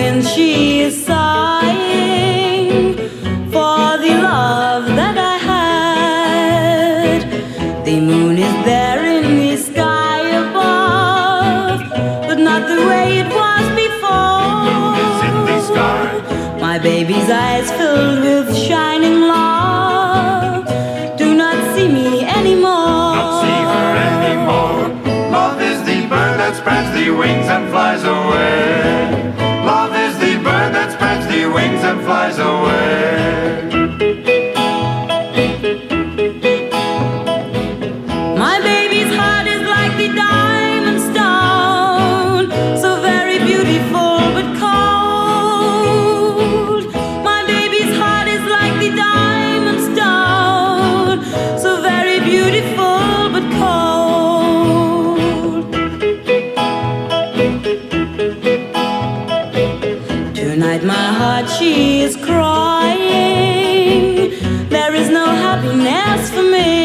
when she is sighing for the love that I had. The moon is there in the sky above, but not the way it was before. It's in the sky. My baby's eyes filled with shining love do not see me anymore. Not see her anymore. Love is the bird that spreads the wings and flies away. And flies away. My baby's heart is like the diamond stone, so very beautiful but cold. My baby's heart is like the diamond stone, so very beautiful but cold. Tonight my heart, she is crying. There is no happiness for me.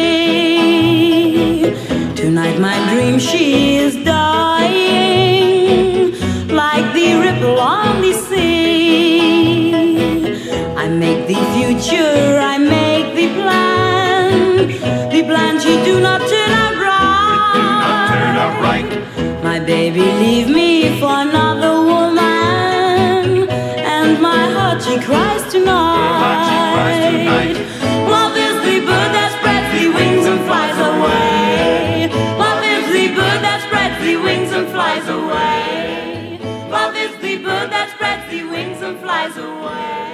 Tonight my dream, she is dying, like the ripple on the sea. I make the future, I make the plan. The plan she do not turn out right. It do not turn out right. My baby, leave me for another woman. My heart, she cries tonight. Love is the bird that spreads the wings and flies away. Love is the bird that spreads the wings and flies away. Love is the bird that spreads the wings and flies away.